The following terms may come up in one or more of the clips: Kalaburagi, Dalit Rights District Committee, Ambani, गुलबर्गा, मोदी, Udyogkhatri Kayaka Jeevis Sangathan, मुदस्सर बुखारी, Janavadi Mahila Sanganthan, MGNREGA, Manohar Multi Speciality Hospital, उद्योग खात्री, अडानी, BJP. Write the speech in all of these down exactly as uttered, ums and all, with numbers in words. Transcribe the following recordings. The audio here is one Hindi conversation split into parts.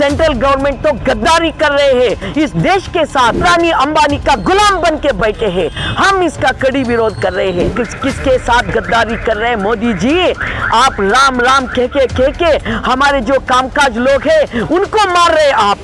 सेंट्रल गवर्नमेंट तो गद्दारी कर रहे हैं, इस देश के साथ रानी अंबानी का गुलाम बन के बैठे हैं। हम इसका कड़ी विरोध कर रहे हैं। किस किसके साथ गद्दारी कर रहे हैं मोदी जी? आप राम राम कह के कह के हमारे जो कामकाज लोग हैं उनको मार रहे आप।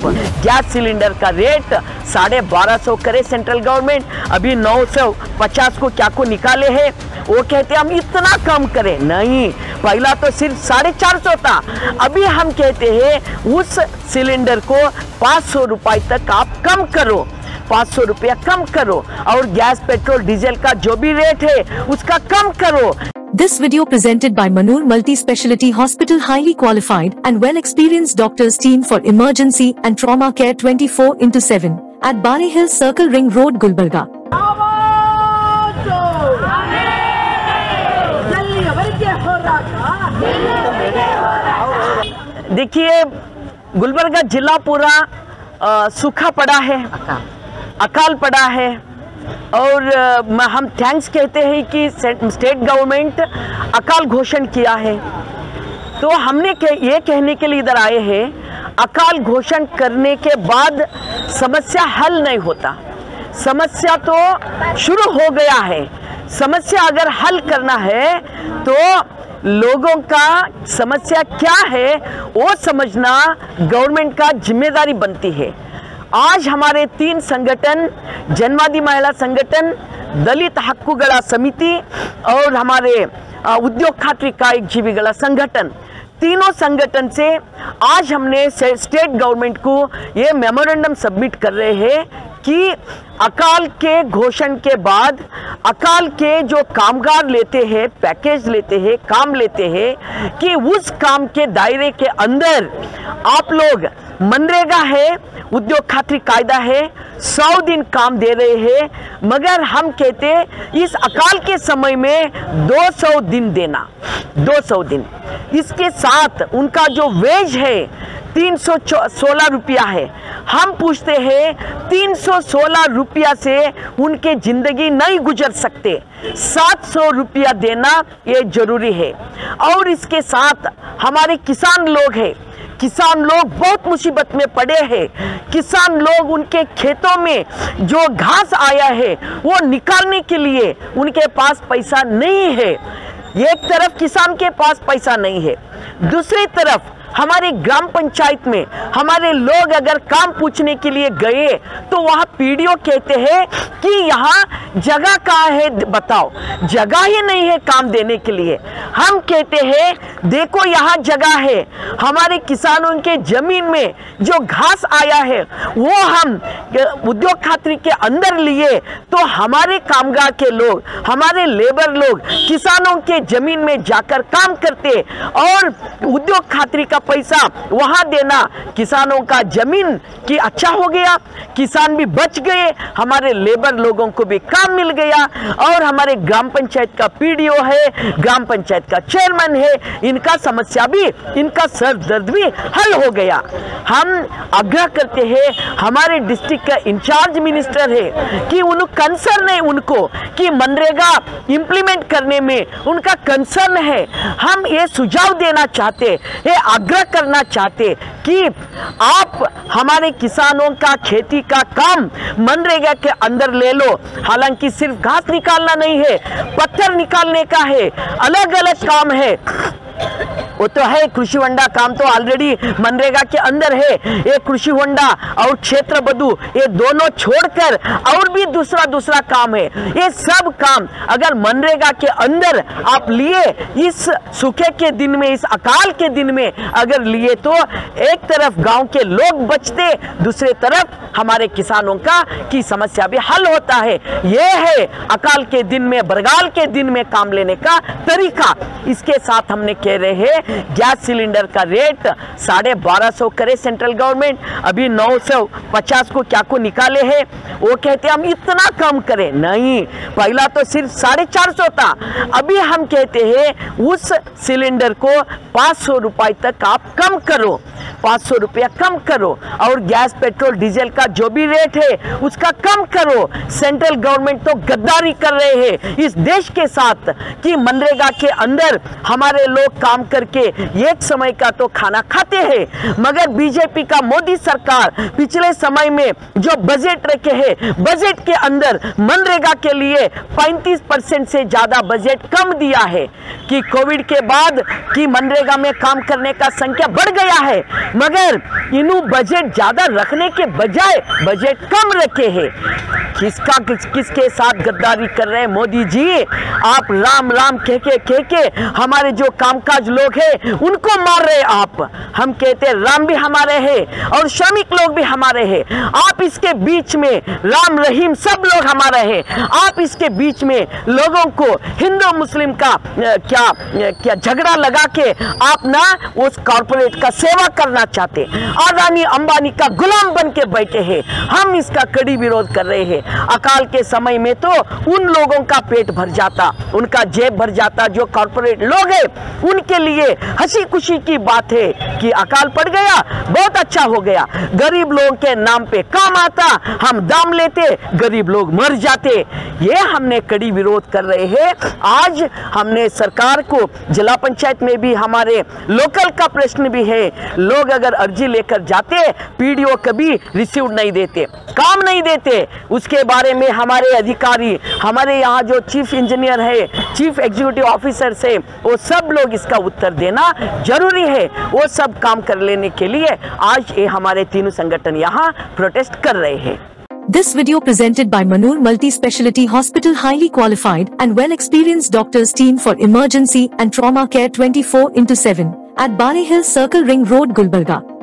गैस सिलेंडर का रेट साढ़े बारह सौ करे सेंट्रल गवर्नमेंट, अभी नौ सौ पचास को क्या को निकाले हैं। वो कहते हम इतना कम करें, नहीं, पहला तो सिर्फ साढ़े चार सौ था, अभी हम कहते हैं उस सिलेंडर को पाँच सौ रुपये तक आप कम करो, पाँच सौ रुपया कम करो, और गैस पेट्रोल डीजल का जो भी रेट है उसका कम करो। This video presented by Manohar Multi Speciality Hospital, highly qualified and well experienced doctors team for emergency and trauma care twenty-four into seven at Bari Hill Circle Ring Road, Gulbarga. देखिए गुलबर्गा जिला पूरा सूखा पड़ा है, अकाल पड़ा है, और हम थैंक्स कहते हैं कि स्टेट गवर्नमेंट अकाल घोषणा किया है। तो हमने ये कहने के लिए इधर आए हैं, अकाल घोषणा करने के बाद समस्या हल नहीं होता, समस्या तो शुरू हो गया है। समस्या अगर हल करना है तो लोगों का समस्या क्या है वो समझना गवर्नमेंट का जिम्मेदारी बनती है। आज हमारे तीन संगठन, जनवादी महिला संगठन, दलित हक्कुगला समिति और हमारे उद्योग खात्री कायक जीवीगला संगठन, तीनों संगठन से आज हमने स्टेट गवर्नमेंट को ये मेमोरेंडम सबमिट कर रहे हैं कि अकाल के घोषणा के बाद अकाल के जो कामगार लेते हैं, पैकेज लेते हैं, काम लेते हैं, कि उस काम के दायरे के अंदर आप लोग मनरेगा है, उद्योग खात्री कायदा है, सौ दिन काम दे रहे हैं, मगर हम कहते इस अकाल के समय में दो सौ दिन देना, दो सौ दिन। इसके साथ उनका जो वेज है तीन सौ सोलह रुपया है। हम पूछते हैं तीन सौ सोलह रुपया से उनके ज़िंदगी नहीं गुजर सकते, सात सौ रुपया देना ये जरूरी है। और इसके साथ हमारे किसान लोग हैं, किसान लोग बहुत मुसीबत में पड़े हैं। किसान लोग उनके खेतों में जो घास आया है वो निकालने के लिए उनके पास पैसा नहीं है। एक तरफ किसान के पास पैसा नहीं है, दूसरी तरफ हमारे ग्राम पंचायत में हमारे लोग अगर काम पूछने के लिए गए तो वहाँ पीडीओ कहते हैं कि यहाँ जगह कहाँ है बताओ, जगह ही नहीं है काम देने के लिए। हम कहते हैं देखो यहाँ जगह है, हमारे किसानों के जमीन में जो घास आया है वो हम उद्योग खात्री के अंदर लिए तो हमारे कामगार के लोग, हमारे लेबर लोग किसानों के जमीन में जाकर काम करते और उद्योग खात्री का पैसा वहां देना, किसानों का जमीन की अच्छा हो गया, किसान भी बच गए, हमारे लेबर लोगों को भी काम मिल गया, और हमारे ग्राम पंचायत का पीडीओ है, ग्राम पंचायत का चेयरमैन है, इनका समस्या भी, इनका सर दर्द भी हल हो गया। हम आग्रह करते हैं हमारे डिस्ट्रिक्ट का इंचार्ज मिनिस्टर है कि उन कंसर्न है उनको कि मनरेगा इंप्लीमेंट करने में उनका कंसर्न है। हम ये सुझाव देना चाहते, ये आग्रह करना चाहते कि आप हमारे किसानों का खेती का काम मनरेगा के अंदर ले लो। हालांकि सिर्फ घास निकालना नहीं है, पत्थर निकालने का है, अलग अलग काम है, वो तो है। कृषि होंडा काम तो ऑलरेडी मनरेगा के अंदर है। ये कृषि होंडा और क्षेत्र बधु ये दोनों छोड़कर और भी दूसरा दूसरा काम है। ये सब काम अगर मनरेगा के अंदर आप लिए, इस सूखे के दिन में, इस अकाल के दिन में अगर लिए तो एक तरफ गांव के लोग बचते, दूसरे तरफ हमारे किसानों का की समस्या भी हल होता है। ये है अकाल के दिन में, बरगाल के दिन में काम लेने का तरीका। इसके साथ हमने कह रहे हैं गैस सिलेंडर का रेट साढ़े बारह सौ करे सेंट्रल गवर्नमेंट, अभी नौ सौ पचास को क्या को निकाले हैं। वो कहते हम इतना कम करें, नहीं, पहला तो सिर्फ साढ़े चार सौ था, अभी हम कहते हैं उस सिलेंडर को पाँच सौ रुपये तक आप कम करो, पाँच सौ रुपया कम करो, और गैस पेट्रोल डीजल का का जो भी रेट है उसका कम करो। सेंट्रल गवर्नमेंट तो गद्दारी कर रहे हैं इस देश के साथ कि मनरेगा के अंदर हमारे लोग काम करके एक समय का तो खाना खाते हैं, मगर बीजेपी का मोदी सरकार पिछले समय में जो बजट रखे हैं, बजट के अंदर मनरेगा के लिए पैंतीस परसेंट से ज्यादा बजट कम दिया है कि कोविड के बाद कि मनरेगा में काम करने का संख्या बढ़ गया है, मगर इन्हों बजट ज्यादा रखने के बजाय बजट कम रखे हैं। किसका किस, किसके साथ गद्दारी कर रहे हैं मोदी जी? आप राम राम कह के कह के हमारे जो कामकाज लोग हैं उनको मार रहे आप। हम कहते राम भी हमारे हैं और श्रमिक लोग भी हमारे हैं, आप इसके बीच में राम रहीम सब लोग हमारे हैं, आप इसके बीच में लोगों को हिंदू मुस्लिम का क्या क्या झगड़ा लगा के आप ना उस कॉर्पोरेट का सेवा करना चाहते, अडानी अंबानी का गुलाम बन के बैठे हैं। हम इसका कड़ी विरोध कर रहे हैं। अकाल के समय में तो उन लोगों का पेट भर जाता, उनका जेब भर जाता जो कॉर्पोरेट लोग हैं, उनके लिए हंसी खुशी की बात है कि अकाल पड़ गया, बहुत अच्छा हो गया। गरीब लोगों के नाम पे काम आता, हम दाम लेते, गरीब लोग मर जाते। ये हमने कड़ी विरोध कर रहे हैं। आज हमने सरकार को जिला पंचायत में भी हमारे लोकल का प्रश्न भी है, लोग अगर अर्जी लेकर जाते पीडीओ कभी रिसीव नहीं देते, काम नहीं देते। उसके बारे में हमारे अधिकारी, हमारे यहाँ जो चीफ इंजीनियर है, चीफ एग्जीक्यूटिव ऑफिसर्स है, वो सब लोग इसका उत्तर देना जरूरी है। वो सब काम कर लेने के लिए आज ये हमारे तीनों संगठन यहाँ प्रोटेस्ट कर रहे हैं। This video presented by Manohar Multi Speciality Hospital, highly qualified and well experienced doctors team for emergency and trauma care twenty-four into seven at Bari Hill Circle Ring Road, Gulbarga.